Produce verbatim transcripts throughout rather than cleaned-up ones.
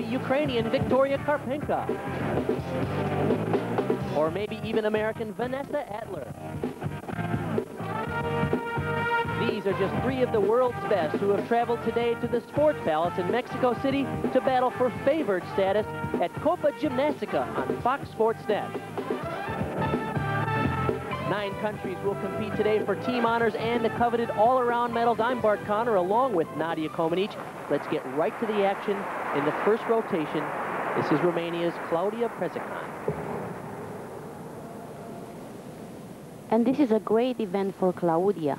the Ukrainian Victoria Karpenko, or maybe even American Vanessa Atler. These are just three of the world's best who have traveled today to the Sports Palace in Mexico City to battle for favored status at Copa Gymnastica on Fox Sports Net. Nine countries will compete today for team honors and a coveted all-around medal. I'm Bart Connor along with Nadia Comaneci. Let's get right to the action in the first rotation. This is Romania's Claudia Presecan. And this is a great event for Claudia.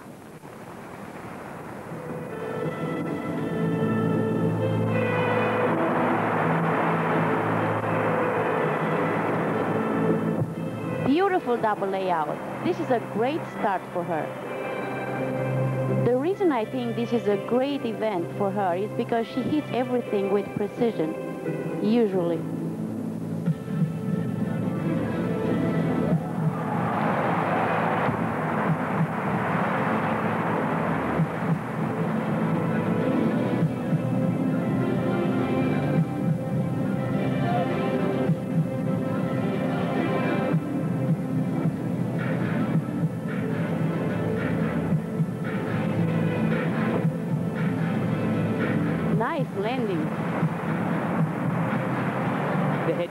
Beautiful double layout. This is a great start for her. The reason I think this is a great event for her is because she hits everything with precision, usually.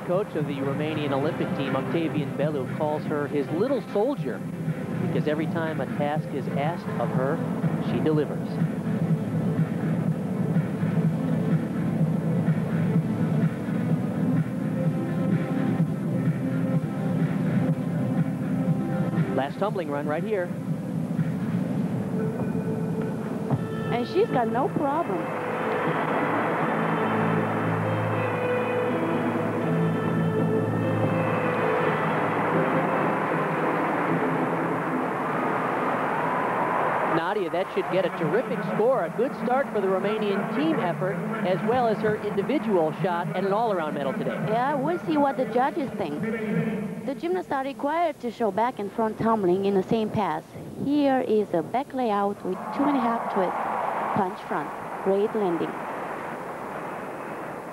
Coach of the Romanian Olympic team, Octavian Belu, calls her his little soldier because every time a task is asked of her, she delivers. Last tumbling run right here. And she's got no problem. That should get a terrific score, a good start for the Romanian team effort, as well as her individual shot and an all-around medal today. Yeah, we'll see what the judges think. The gymnasts are required to show back and front tumbling in the same pass. Here is a back layout with two and a half twists. Punch front, great landing.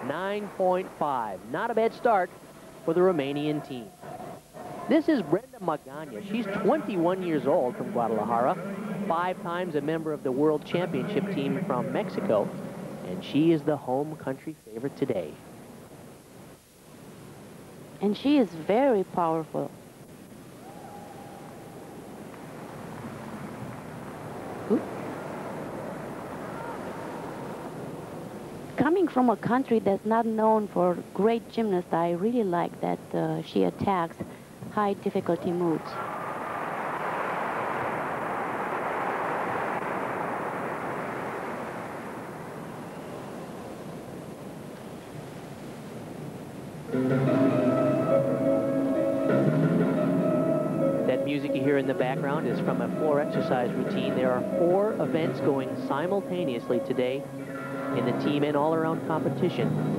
nine point five, not a bad start for the Romanian team. This is Brenda Magana. She's twenty-one years old from Guadalajara, five times a member of the World Championship team from Mexico, and she is the home country favorite today. And she is very powerful. Oops. Coming from a country that's not known for great gymnasts, I really like that uh, she attacks high difficulty moves. That music you hear in the background is from a floor exercise routine. There are four events going simultaneously today in the team and all-around competition.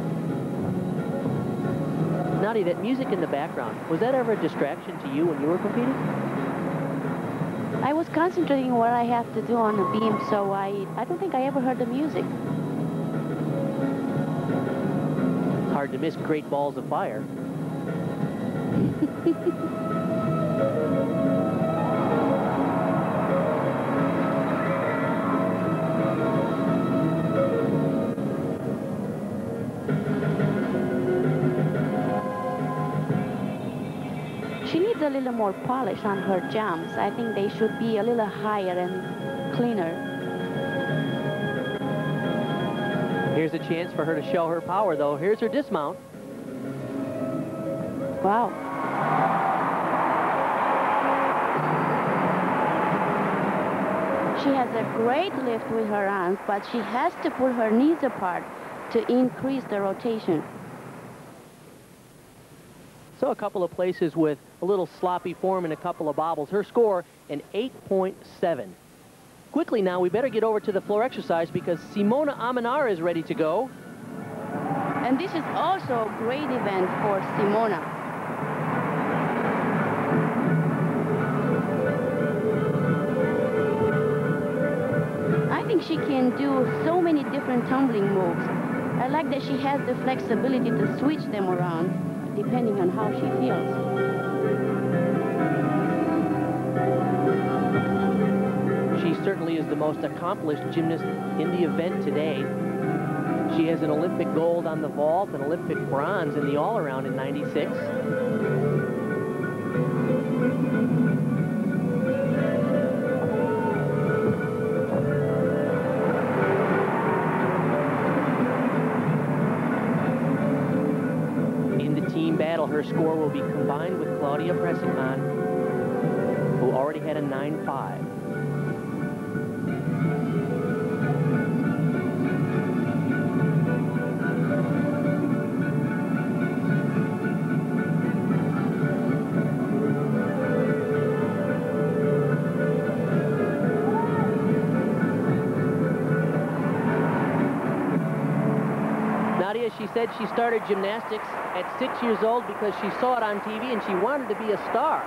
Nadia, that music in the background, was that ever a distraction to you when you were competing? I was concentrating what I have to do on the beam, so I, I don't think I ever heard the music. Hard to miss great balls of fire. A little more polish on her jumps. I think they should be a little higher and cleaner. Here's a chance for her to show her power, though. Here's her dismount. Wow. She has a great lift with her arms, but she has to pull her knees apart to increase the rotation. So a couple of places with a little sloppy form and a couple of bobbles. Her score, an eight point seven. Quickly now, we better get over to the floor exercise because Simona Amanar is ready to go. And this is also a great event for Simona. I think she can do so many different tumbling moves. I like that she has the flexibility to switch them around depending on how she feels. She certainly is the most accomplished gymnast in the event today. She has an Olympic gold on the vault, an Olympic bronze in the all-around in ninety-six. Her score will be combined with Claudia Presecan, who already had a nine five. Nadia, she said she started gymnastics at six years old because she saw it on T V and she wanted to be a star.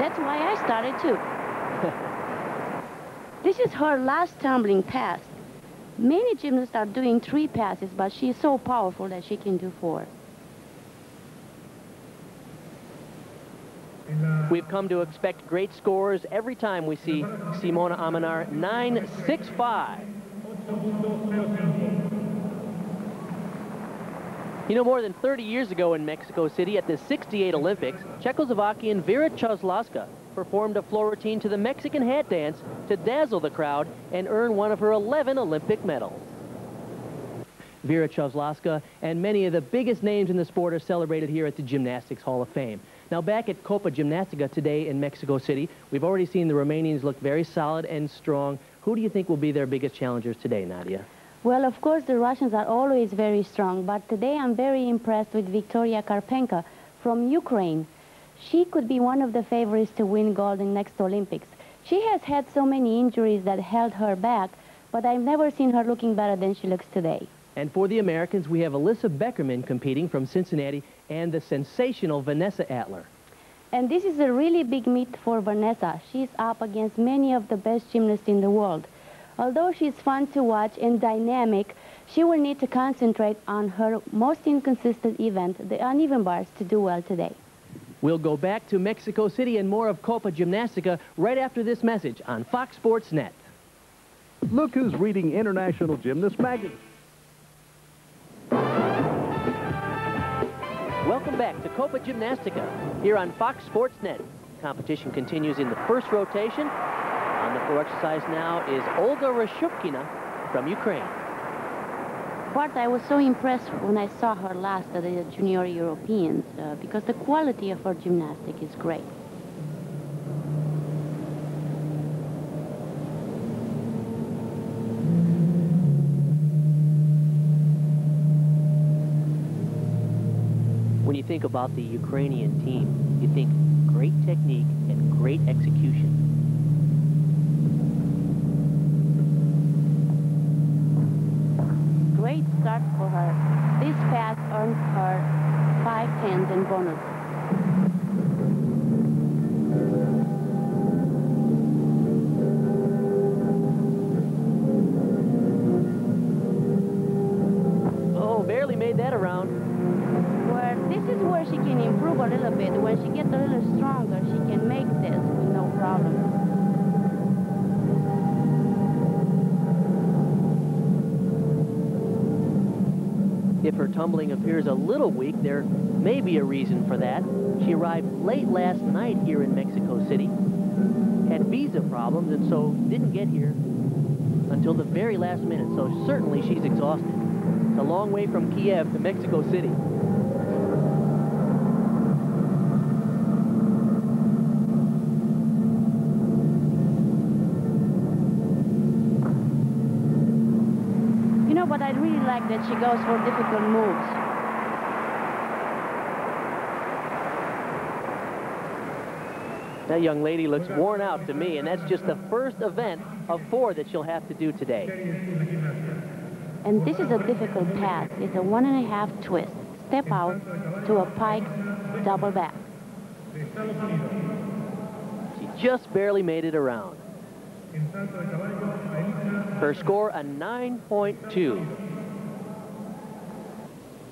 That's why I started too. This is her last tumbling pass. Many gymnasts are doing three passes, but she is so powerful that she can do four. We've come to expect great scores every time we see Simona Amanar. Nine six five. You know, more than thirty years ago in Mexico City at the sixty-eight Olympics, Czechoslovakian Vera Čáslavská performed a floor routine to the Mexican hat dance to dazzle the crowd and earn one of her eleven Olympic medals. Vera Čáslavská and many of the biggest names in the sport are celebrated here at the Gymnastics Hall of Fame. Now back at Copa Gymnastica today in Mexico City, we've already seen the Romanians look very solid and strong. Who do you think will be their biggest challengers today, Nadia? Well, of course, the Russians are always very strong, but today I'm very impressed with Victoria Karpenko from Ukraine. She could be one of the favorites to win gold in next Olympics. She has had so many injuries that held her back, but I've never seen her looking better than she looks today. And for the Americans, we have Alyssa Beckerman competing from Cincinnati and the sensational Vanessa Atler. And this is a really big meet for Vanessa. She's up against many of the best gymnasts in the world. Although she's fun to watch and dynamic, she will need to concentrate on her most inconsistent event, the uneven bars, to do well today. We'll go back to Mexico City and more of Copa Gymnastica right after this message on Fox Sports Net. Look who's reading International Gymnast Magazine. Welcome back to Copa Gymnastica here on Fox Sports Net. Competition continues in the first rotation. On the floor exercise now is Olga Roshchupkina from Ukraine. Bart, I was so impressed when I saw her last at the Junior Europeans uh, because the quality of her gymnastic is great. When you think about the Ukrainian team, you think great technique and great execution. Great start for her. This pass earned her five tens and bonus. Oh, barely made that around. Well, this is where she can improve a little bit. When she gets a little stronger, she can make this with no problem. If her tumbling appears a little weak, there may be a reason for that. She arrived late last night here in Mexico City, had visa problems, and so didn't get here until the very last minute, so certainly she's exhausted. It's a long way from Kiev to Mexico City. That she goes for difficult moves. That young lady looks worn out to me, and that's just the first event of four that she'll have to do today. And this is a difficult pass. It's a one and a half twist. Step out to a pike, double back. She just barely made it around. Her score, a nine point two.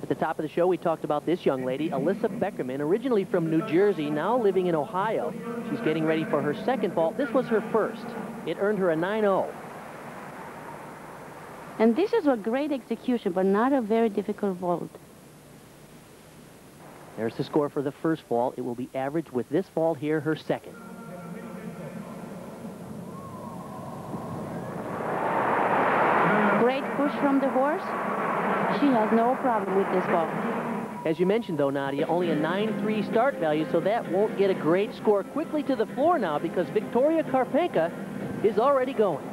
At the top of the show, we talked about this young lady, Alyssa Beckerman, originally from New Jersey, now living in Ohio. She's getting ready for her second vault. This was her first. It earned her a nine oh. And this is a great execution, but not a very difficult vault. There's the score for the first vault. It will be averaged with this vault here, her second. Great push from the horse. She has no problem with this vault. As you mentioned, though, Nadia, only a nine three start value, so that won't get a great score. Quickly to the floor now, because Victoria Karpenko is already going.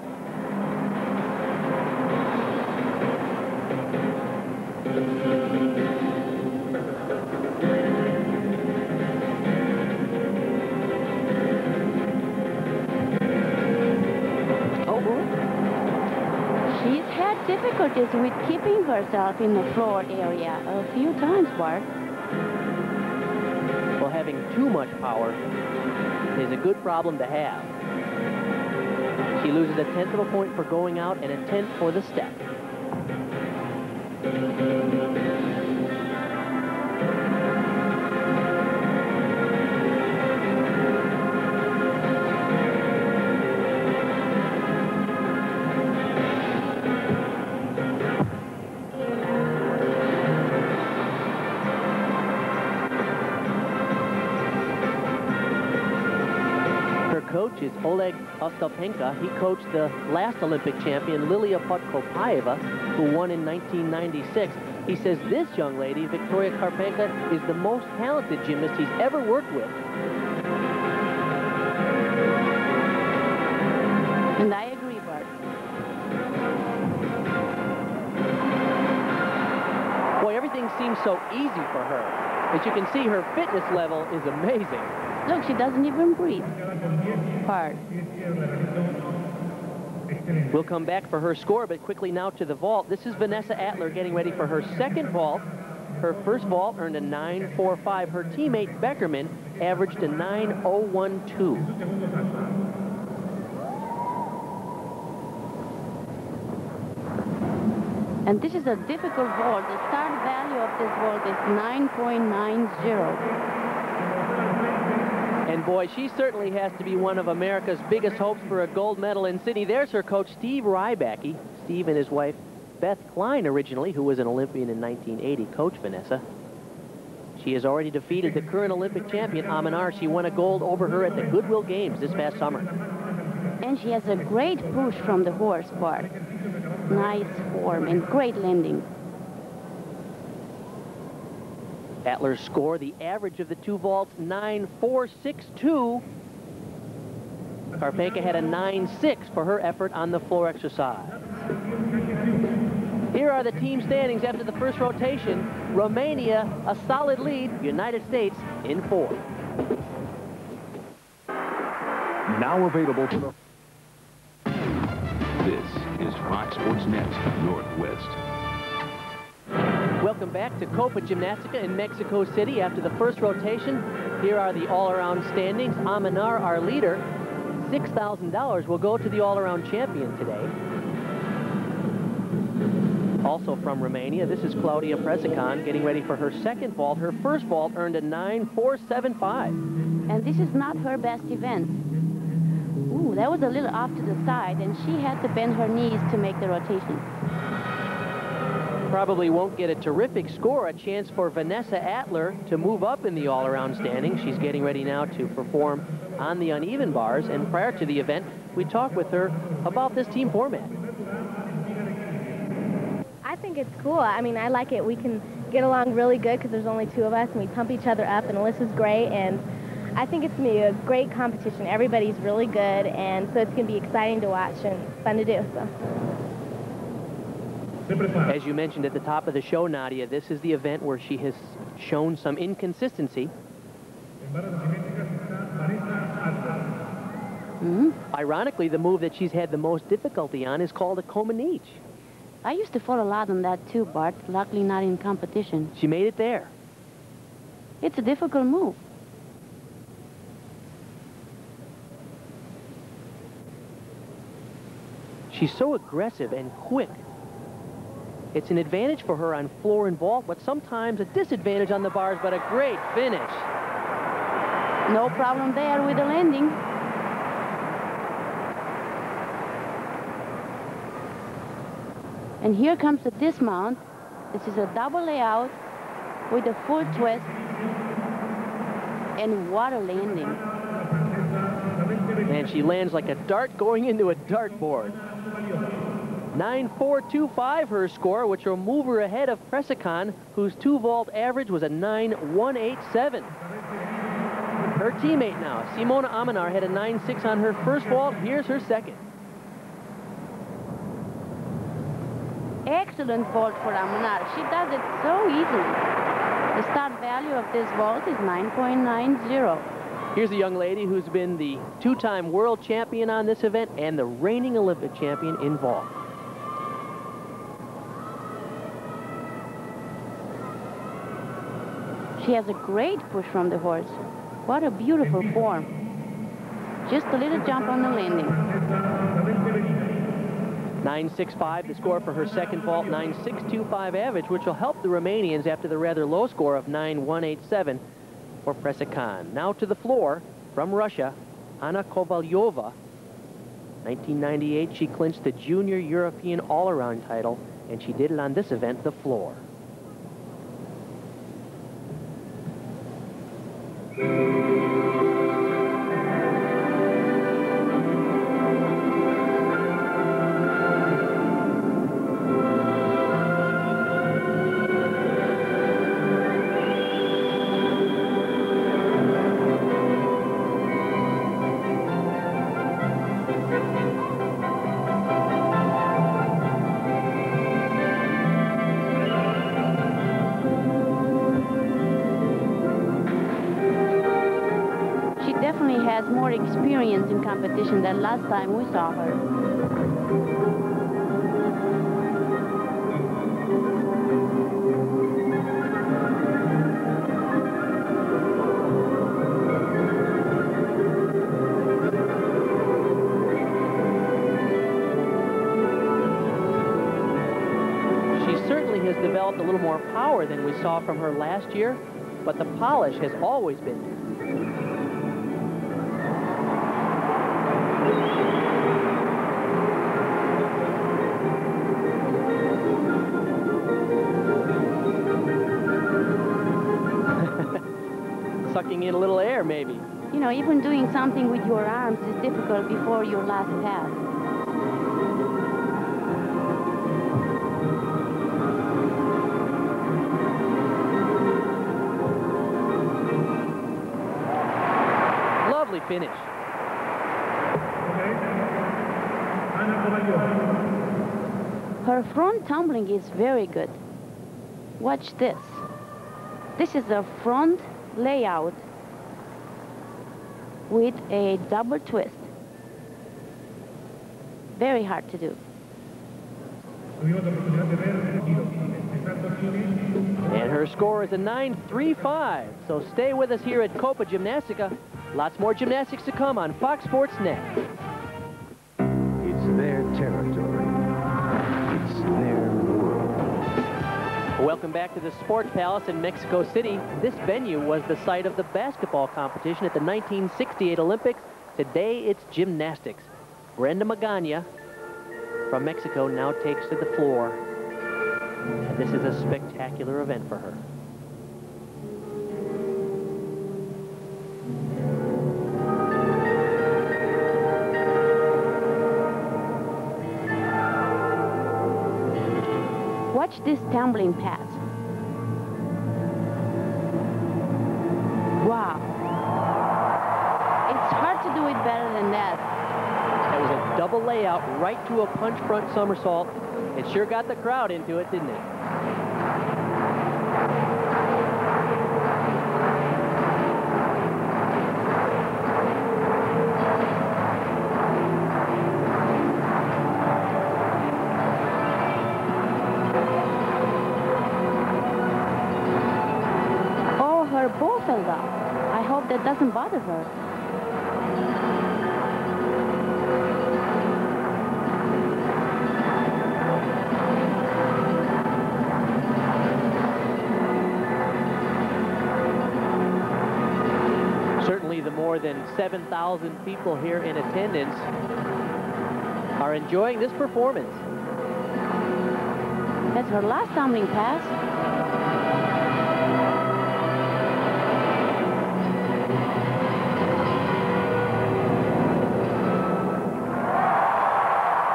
Difficulties with keeping herself in the floor area a few times, Bart. Well, having too much power is a good problem to have. She loses a tenth of a point for going out and a tenth for the step. Is Oleg Ostapenko. He coached the last Olympic champion, Lilia Podkopaeva, who won in nineteen ninety-six. He says this young lady, Victoria Karpenko, is the most talented gymnast he's ever worked with. And I agree, Bart. Boy, everything seems so easy for her. As you can see, her fitness level is amazing. Look, she doesn't even breathe hard. We'll come back for her score, but quickly now to the vault. This is Vanessa Atler getting ready for her second vault. Her first vault earned a nine four five. Her teammate Beckerman averaged a nine oh one two. And this is a difficult vault. The start value of this vault is nine ninety. And boy, she certainly has to be one of America's biggest hopes for a gold medal in Sydney. There's her coach, Steve Rybacky. Steve and his wife, Beth Klein, originally, who was an Olympian in nineteen eighty, coach Vanessa. She has already defeated the current Olympic champion, Amanar. She won a gold over her at the Goodwill Games this past summer. And she has a great push from the horse part. Nice form and great landing. Atler's score, the average of the two vaults, nine four six two. Karpenko had a nine six for her effort on the floor exercise. Here are the team standings after the first rotation. Romania, a solid lead. United States in fourth. Now available for the... This is Fox Sports Net Northwest. Welcome back to Copa Gymnastica in Mexico City. After the first rotation, here are the all-around standings. Amanar, our leader, six thousand dollars will go to the all-around champion today. Also from Romania, this is Claudia Presecan getting ready for her second vault. Her first vault earned a nine four seven five. And this is not her best event. Ooh, that was a little off to the side, and she had to bend her knees to make the rotation. Probably won't get a terrific score, a chance for Vanessa Atler to move up in the all-around standings. She's getting ready now to perform on the uneven bars, and prior to the event, we talked with her about this team format. I think it's cool. I mean, I like it. We can get along really good because there's only two of us, and we pump each other up, and Alyssa's great, and I think it's going to be a great competition. Everybody's really good, and so it's going to be exciting to watch and fun to do. So. As you mentioned at the top of the show, Nadia, this is the event where she has shown some inconsistency. Mm-hmm. Ironically, the move that she's had the most difficulty on is called a Komenich. I used to fall a lot on that too, Bart. Luckily not in competition. She made it there. It's a difficult move. She's so aggressive and quick. It's an advantage for her on floor and ball, but sometimes a disadvantage on the bars, but a great finish. No problem there with the landing. And here comes the dismount. This is a double layout with a full twist. And what a landing. And she lands like a dart going into a dartboard. nine four two five her score, which will move her ahead of Presecan, whose two-vault average was a nine one eight seven. Her teammate now, Simona Amanar, had a nine six on her first vault. Here's her second. Excellent vault for Amanar. She does it so easily. The start value of this vault is nine point nine zero. Here's a young lady who's been the two-time world champion on this event and the reigning Olympic champion in vault. She has a great push from the horse. What a beautiful form. Just a little jump on the landing. nine six five the score for her second vault, nine six two five average, which will help the Romanians after the rather low score of nine one eight seven for Presecan. Now to the floor from Russia, Anna Kovaleva. nineteen ninety-eight, she clinched the junior European all-around title, and she did it on this event, the floor. Experience in competition than last time we saw her. She certainly has developed a little more power than we saw from her last year, but the polish has always been there. In a little air, maybe. You know, even doing something with your arms is difficult before your last pass. Lovely finish. Her front tumbling is very good. Watch this. This is a front layout with a double twist. Very hard to do. And her score is a nine three five. So stay with us here at Copa Gymnastica. Lots more gymnastics to come on Fox Sports Net. It's their territory. It's their Welcome back to the Sports Palace in Mexico City. This venue was the site of the basketball competition at the nineteen sixty-eight Olympics. Today, it's gymnastics. Brenda Magana from Mexico now takes to the floor. And this is a spectacular event for her. Watch this tumbling pass. Wow. It's hard to do it better than that. That was a double layout right to a punch front somersault. It sure got the crowd into it, didn't it? That doesn't bother her. more than seven thousand people here in attendance are enjoying this performance. That's her last tumbling pass.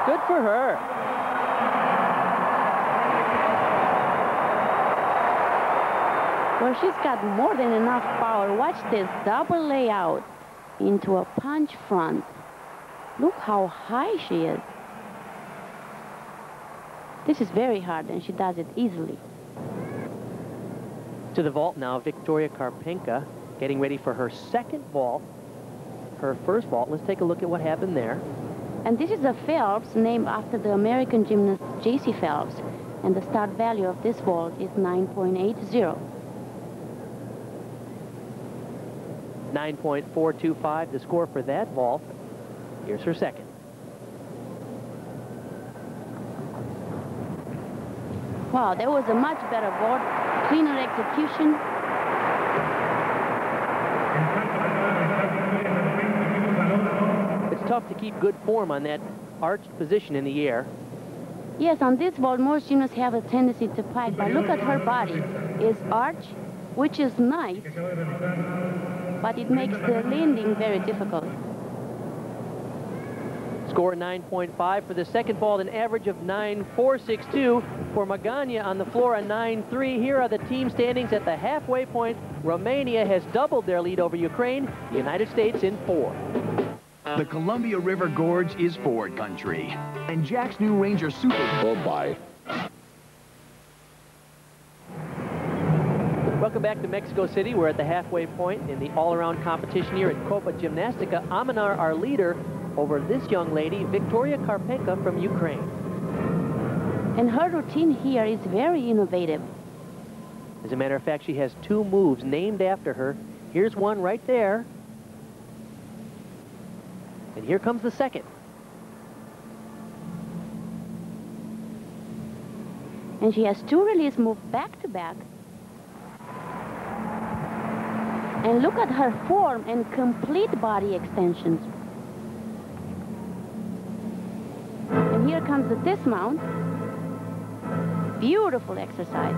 Good for her. Well, she's got more than enough power. Watch this double layout into a punch front. Look how high she is. This is very hard, and she does it easily. To the vault now, Victoria Karpenko, getting ready for her second vault, her first vault. Let's take a look at what happened there. And this is a Phelps named after the American gymnast J C Phelps, and the start value of this vault is nine point eight zero. nine point four two five, the score for that vault. Here's her second. Wow, that was a much better board, cleaner execution. It's tough to keep good form on that arched position in the air. Yes, on this board, most gymnasts have a tendency to pike, but look at her body. It's arched, which is nice, but it makes the landing very difficult. Score nine point five for the second vault, an average of nine four six two. For Magana on the floor, a nine three. Here are the team standings at the halfway point. Romania has doubled their lead over Ukraine. The United States in four. The Columbia River Gorge is Ford country. And Jack's new Ranger Super... Oh, bye. Welcome back to Mexico City. We're at the halfway point in the all-around competition here at Copa Gymnastica. Amanar, our leader, over this young lady, Victoria Karpenko from Ukraine. And her routine here is very innovative. As a matter of fact, she has two moves named after her. Here's one right there. And here comes the second. And she has two release moves back to back. And look at her form and complete body extensions. And here comes the dismount. Beautiful exercise.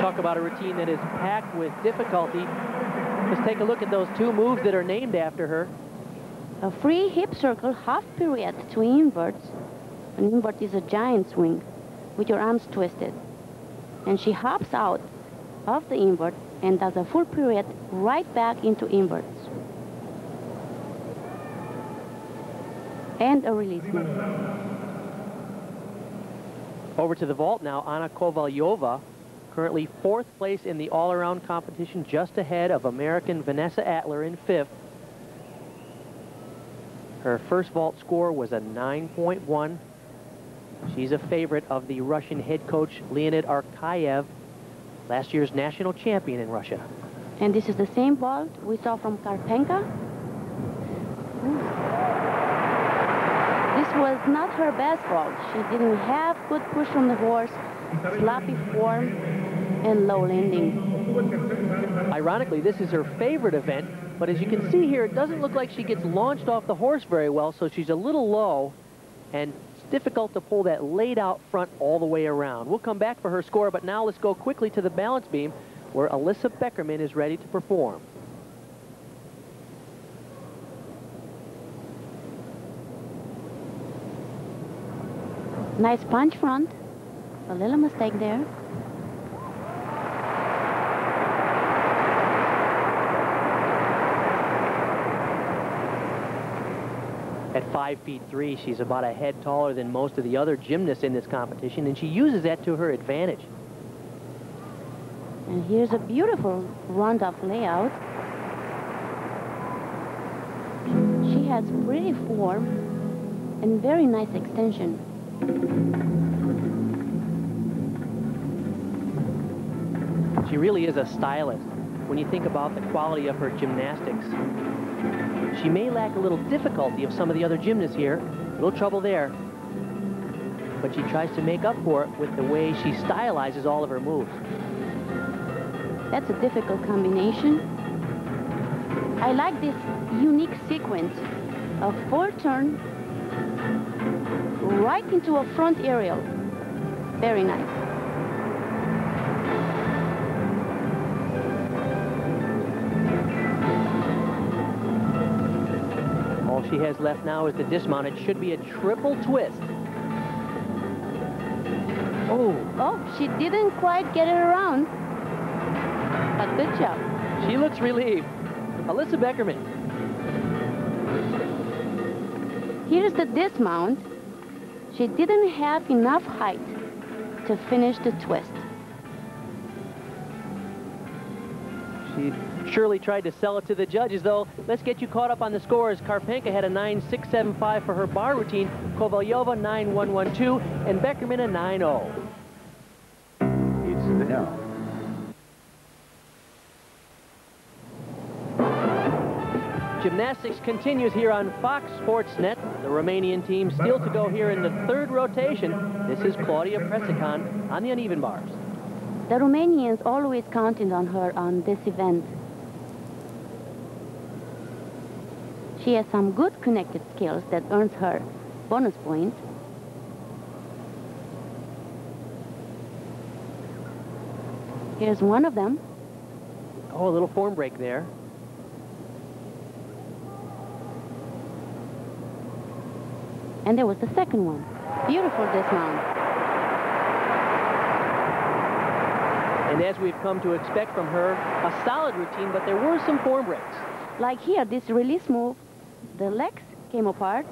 Talk about a routine that is packed with difficulty. Just take a look at those two moves that are named after her. A free hip circle, half pirouette, two inverts. An invert is a giant swing with your arms twisted. And she hops out of the invert and does a full pirouette right back into inverts. And a release move. Over to the vault now, Anna Kovaleva, currently fourth place in the all-around competition, just ahead of American Vanessa Atler in fifth. Her first vault score was a nine point one. She's a favorite of the Russian head coach Leonid Arkayev, last year's national champion in Russia. And this is the same vault we saw from Karpenko. Was not her best vault. She didn't have good push from the horse, sloppy form, and low landing. Ironically, this is her favorite event, but as you can see here, it doesn't look like she gets launched off the horse very well, so she's a little low, and it's difficult to pull that laid out front all the way around. We'll come back for her score, but now let's go quickly to the balance beam, where Alyssa Beckerman is ready to perform. Nice punch front, a little mistake there. At five feet three, she's about a head taller than most of the other gymnasts in this competition, and she uses that to her advantage. And here's a beautiful round-off layout. She has pretty form and very nice extension. She really is a stylist when you think about the quality of her gymnastics. She may lack a little difficulty of some of the other gymnasts here, a little trouble there, but she tries to make up for it with the way she stylizes all of her moves. That's a difficult combination. I like this unique sequence of full turn right into a front aerial. Very nice. All she has left now is the dismount. It should be a triple twist. Oh. Oh, she didn't quite get it around. But good job. She looks relieved. Alyssa Beckerman. Here's the dismount. She didn't have enough height to finish the twist. She surely tried to sell it to the judges, though. Let's get you caught up on the scores. Karpenko had a nine six seven five for her bar routine, Kovalyova nine one one two, and Beckerman a nine oh. It's no. Gymnastics continues here on Fox Sports Net. The Romanian team still to go here in the third rotation. This is Claudia Presecan on the uneven bars. The Romanians always counted on her on this event. She has some good connected skills that earns her bonus points. Here's one of them. Oh, a little form break there. And there was the second one. Beautiful dismount. And as we've come to expect from her, a solid routine, but there were some form breaks. Like here, this release move, the legs came apart.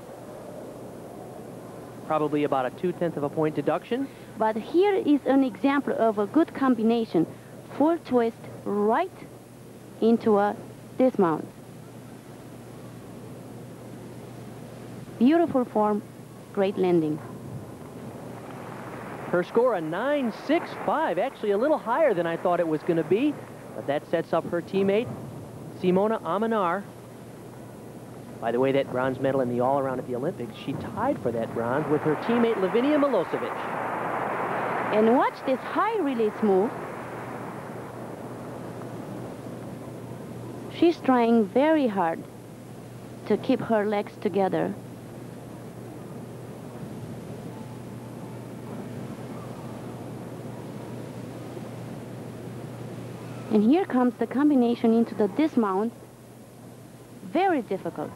Probably about a two-tenth of a point deduction. But here is an example of a good combination. Full twist right into a dismount. Beautiful form, great landing. Her score a nine six five, actually a little higher than I thought it was going to be, but that sets up her teammate, Simona Amanar. By the way, that bronze medal in the all-around at the Olympics, she tied for that bronze with her teammate, Lavinia Milosevic. And watch this high release move. She's trying very hard to keep her legs together. And here comes the combination into the dismount. Very difficult.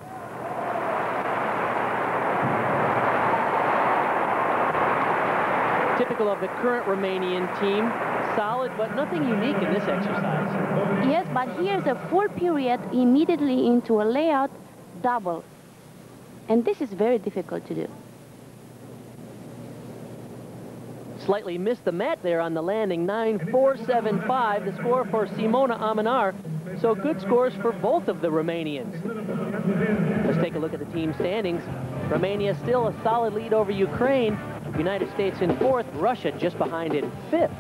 Typical of the current Romanian team. Solid, but nothing unique in this exercise. Yes, but here's a full period immediately into a layout double. And this is very difficult to do. Slightly missed the mat there on the landing, nine four seven five, the score for Simona Amanar. So good scores for both of the Romanians. Let's take a look at the team standings. Romania still a solid lead over Ukraine. United States in fourth, Russia just behind in fifth.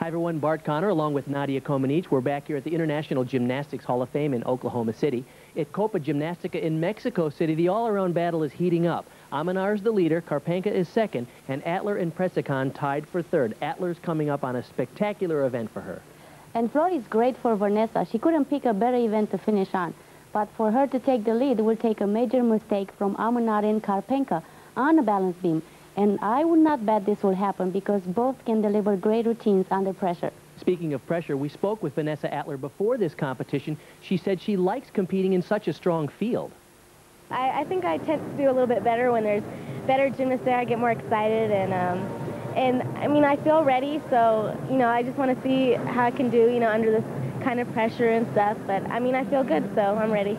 Hi everyone, Bart Connor along with Nadia Comaneci. We're back here at the International Gymnastics Hall of Fame in Oklahoma City. At Copa Gymnastica in Mexico City, the all-around battle is heating up. Amanar's the leader, Karpenko is second, and Atler and Presecan tied for third. Atler's coming up on a spectacular event for her. And Flori's great for Vanessa. She couldn't pick a better event to finish on. But for her to take the lead will take a major mistake from Amanar and Karpenko on a balance beam. And I would not bet this will happen because both can deliver great routines under pressure. Speaking of pressure, we spoke with Vanessa Atler before this competition. She said she likes competing in such a strong field. I, I think I tend to do a little bit better when there's better gymnasts there. I get more excited, and, um, and I mean, I feel ready, so, you know, I just want to see how I can do, you know, under this kind of pressure and stuff. But, I mean, I feel good, so I'm ready.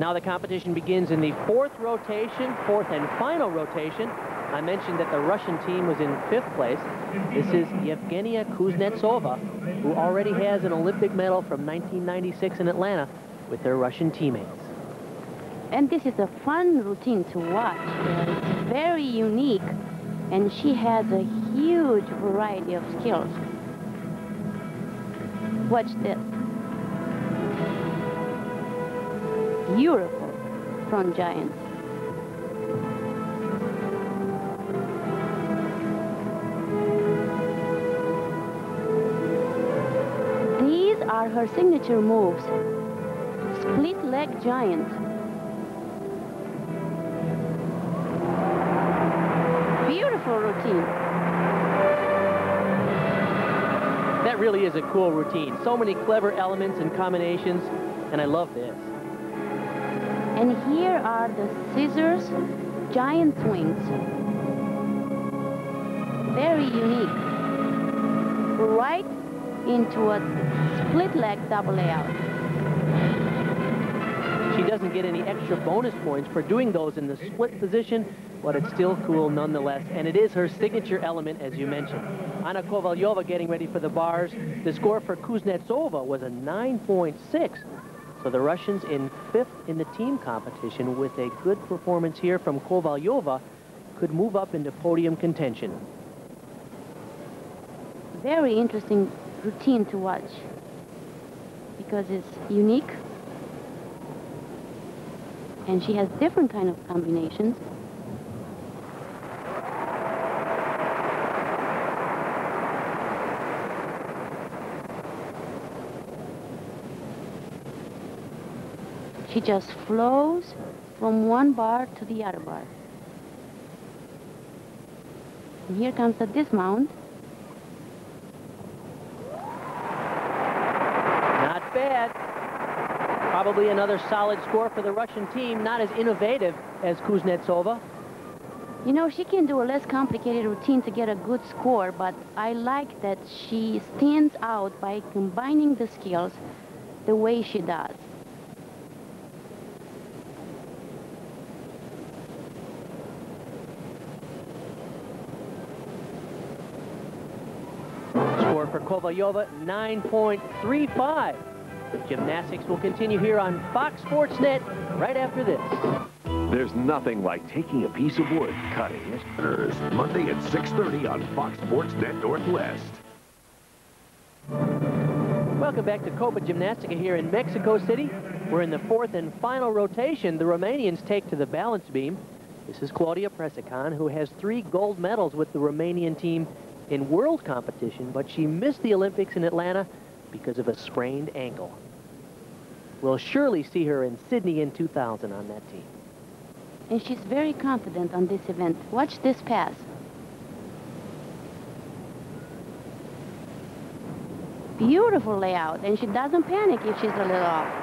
Now the competition begins in the fourth rotation, fourth and final rotation. I mentioned that the Russian team was in fifth place. This is Evgenia Kuznetsova, who already has an Olympic medal from nineteen ninety-six in Atlanta with their Russian teammates. And this is a fun routine to watch. It's very unique, and she has a huge variety of skills. Watch this. Beautiful front giant. are her signature moves. Split leg giant, beautiful routine. That really is a cool routine. So many clever elements and combinations, and I love this. And here are the scissors giant swings. Very unique. Right into a split leg double layout. She doesn't get any extra bonus points for doing those in the split position, but it's still cool nonetheless, and it is her signature element, as you mentioned. Anna Kovaleva getting ready for the bars. The score for Kuznetsova was a nine point six, so the Russians in fifth in the team competition with a good performance here from Kovaleva could move up into podium contention. Very interesting routine to watch because it's unique. And she has different kind of combinations. She just flows from one bar to the other bar. And here comes the dismount. Not bad. Probably another solid score for the Russian team, not as innovative as Kuznetsova. You know, she can do a less complicated routine to get a good score, but I like that she stands out by combining the skills the way she does. Score for Kovalyova, nine point three five. Gymnastics will continue here on Fox Sports Net right after this. There's nothing like taking a piece of wood, cutting it. Monday at six thirty on Fox Sports Net Northwest. Welcome back to Copa Gymnastica here in Mexico City. We're in the fourth and final rotation. The Romanians take to the balance beam. This is Claudia Presecan, who has three gold medals with the Romanian team in world competition, but she missed the Olympics in Atlanta because of a sprained ankle. We'll surely see her in Sydney in two thousand on that team. And she's very confident on this event. Watch this pass. Beautiful layout, and she doesn't panic if she's a little off.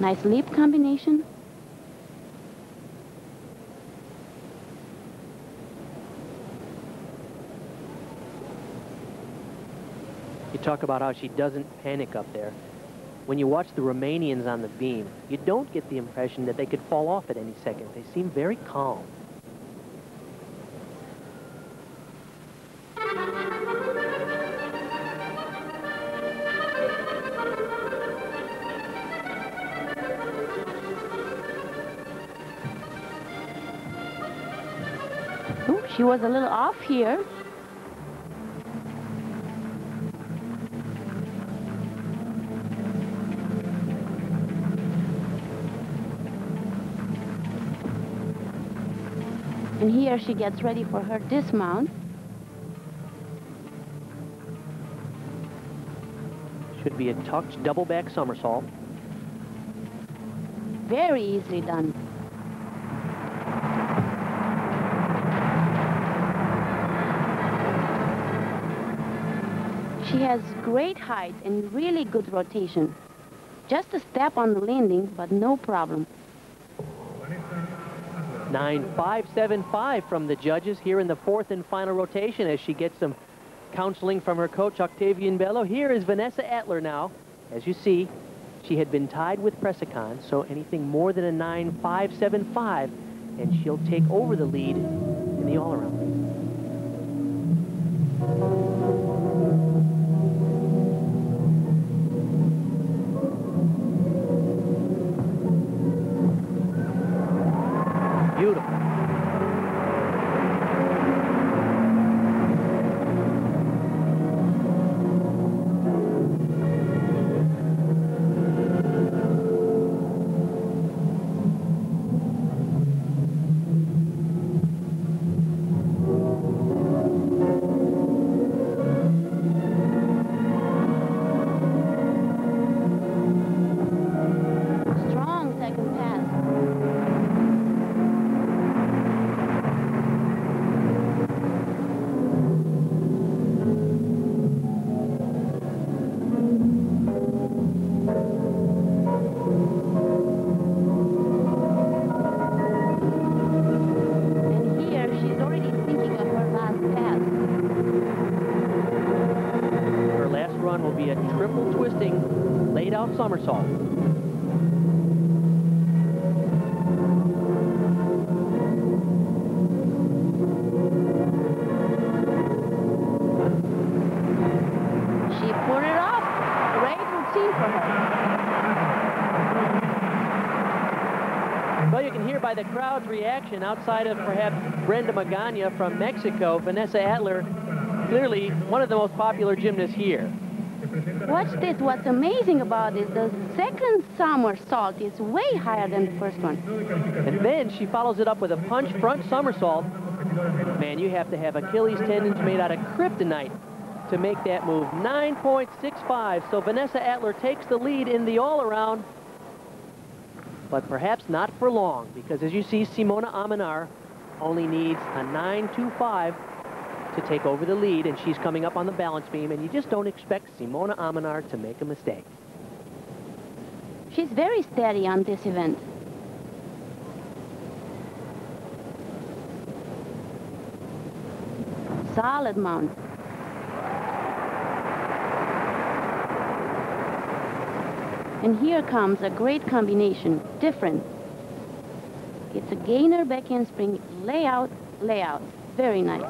Nice leap combination. You talk about how she doesn't panic up there. When you watch the Romanians on the beam, you don't get the impression that they could fall off at any second. They seem very calm. She was a little off here. And here she gets ready for her dismount. Should be a tucked double back somersault. Very easily done. She has great height and really good rotation. Just a step on the landing, but no problem. nine five seven five from the judges here in the fourth and final rotation as she gets some counseling from her coach, Octavian Belu. Here is Vanessa Atler now. As you see, she had been tied with Presecan, so anything more than a nine five seven five, and she'll take over the lead in the all-around. be a triple twisting laid out somersault. By the crowd's reaction, outside of perhaps Brenda Magana from Mexico, Vanessa Atler, clearly one of the most popular gymnasts here. Watch this. What's amazing about this, the second somersault is way higher than the first one. And then she follows it up with a punch front somersault. Man, you have to have Achilles tendons made out of kryptonite to make that move. nine point six five. So Vanessa Atler takes the lead in the all-around, but perhaps not for long, because as you see, Simona Amanar only needs a nine two five to take over the lead, and she's coming up on the balance beam, and you just don't expect Simona Amanar to make a mistake. She's very steady on this event. Solid mount. And here comes a great combination, different. It's a gainer back handspring, layout, layout. Very nice.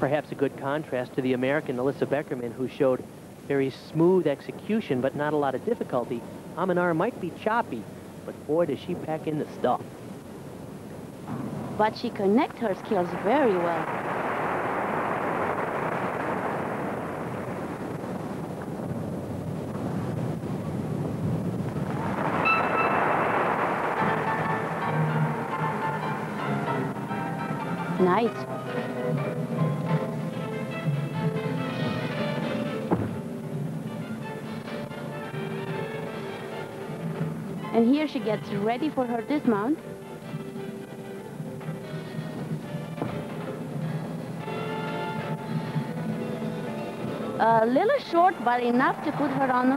Perhaps a good contrast to the American Alyssa Beckerman, who showed very smooth execution, but not a lot of difficulty. Amanar might be choppy, but boy, does she pack in the stuff. But she connects her skills very well. Nice. And here she gets ready for her dismount. A little short, but enough to put her on the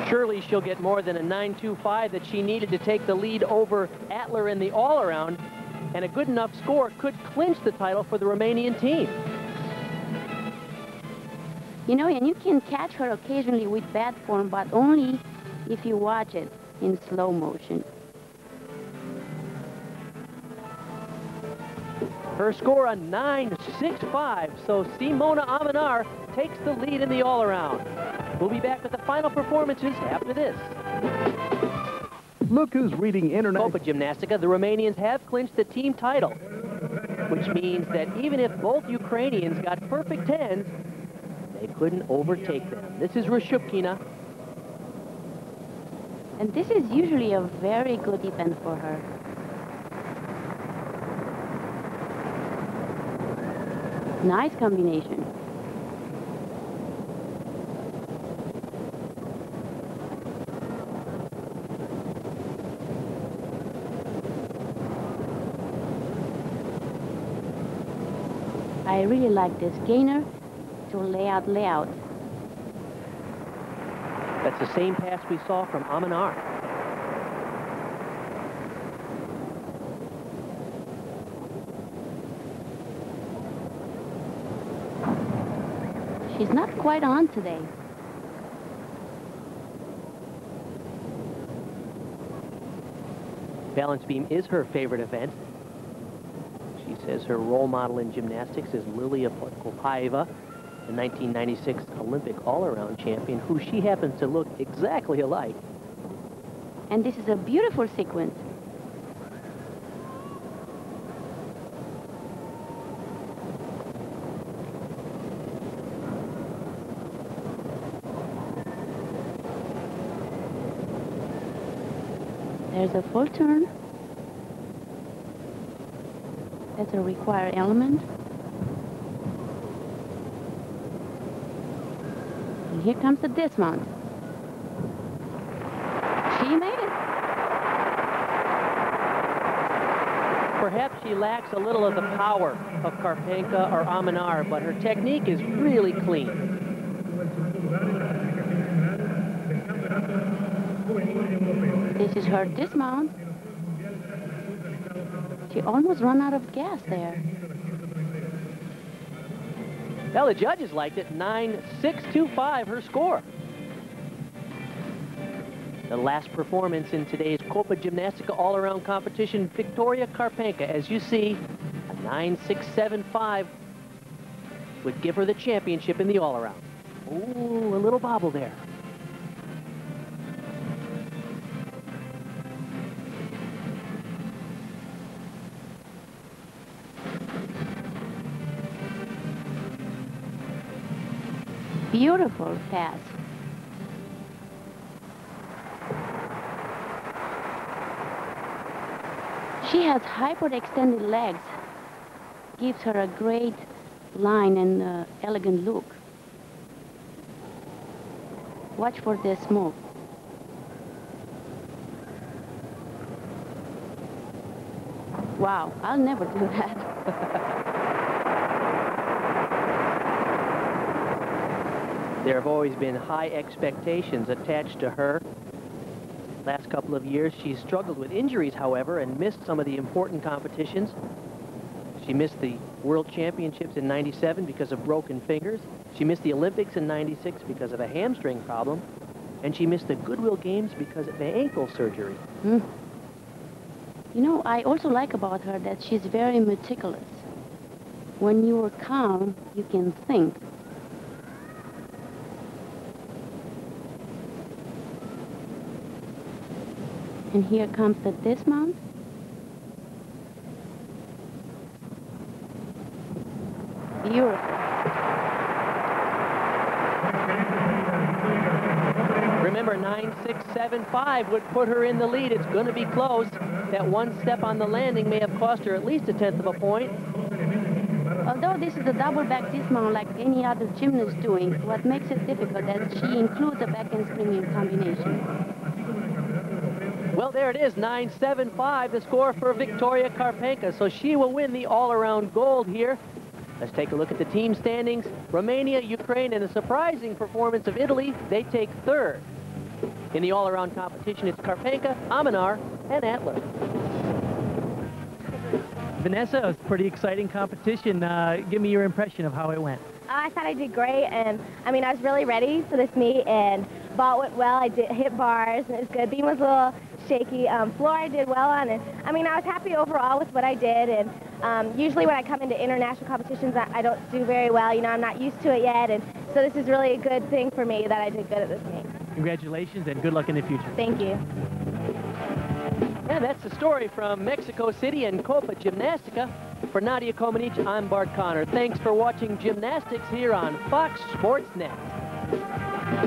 lead. Surely she'll get more than a nine two five that she needed to take the lead over Atler in the all-around, and a good enough score could clinch the title for the Romanian team. You know, and you can catch her occasionally with bad form, but only if you watch it in slow motion. Her score a nine six five, so Simona Amanar takes the lead in the all-around. We'll be back with the final performances after this. Look who's reading internet. Copa Gymnastica, the Romanians have clinched the team title, which means that even if both Ukrainians got perfect tens, they couldn't overtake them. This is Roshchupkina. And this is usually a very good event for her. Nice combination. I really like this gainer. To layout, layout. That's the same pass we saw from Amanar. She's not quite on today. Balance beam is her favorite event. She says her role model in gymnastics is Lilia Podkopaeva, the nineteen ninety-six Olympic all-around champion, who she happens to look exactly alike. And this is a beautiful sequence. There's a full turn. That's a required element. Here comes the dismount. She made it. Perhaps she lacks a little of the power of Karpenko or Amanar, but her technique is really clean. This is her dismount. She almost ran out of gas there. Well, the judges liked it. nine six two five, her score. The last performance in today's Copa Gymnastica all-around competition, Victoria Karpenko, as you see, a nine six seven five would give her the championship in the all-around. Ooh, a little bobble there. Beautiful pass. She has hyperextended legs, gives her a great line and uh, elegant look. Watch for this move. Wow, I'll never do that. There have always been high expectations attached to her. Last couple of years, she's struggled with injuries, however, and missed some of the important competitions. She missed the World Championships in ninety-seven because of broken fingers. She missed the Olympics in ninety-six because of a hamstring problem. And she missed the Goodwill Games because of an ankle surgery. Mm. You know, I also like about her that she's very meticulous. When you are calm, you can think. And here comes the dismount. Beautiful. Remember, nine six seven five would put her in the lead. It's going to be close. That one step on the landing may have cost her at least a tenth of a point. Although this is a double back dismount like any other gymnast doing, what makes it difficult that she includes a back and springing combination. Well, there it is, nine seven five, the score for Victoria Karpenko. So she will win the all-around gold here. Let's take a look at the team standings. Romania, Ukraine, and a surprising performance of Italy. They take third. In the all-around competition, it's Karpenko, Amanar, and Atler. Vanessa, it was a pretty exciting competition. Uh, give me your impression of how it went. I thought I did great, and I mean, I was really ready for this meet, and ball went well. I did hit bars, and it was good. Beam was a little shaky. Um, floor I did well on, and I mean, I was happy overall with what I did, and um, usually when I come into international competitions, I, I don't do very well. You know, I'm not used to it yet, and so this is really a good thing for me that I did good at this meet. Congratulations, and good luck in the future. Thank you. Yeah, that's the story from Mexico City and Copa Gymnastica. For Nadia Comaneci, I'm Bart Connor. Thanks for watching gymnastics here on Fox Sports Net.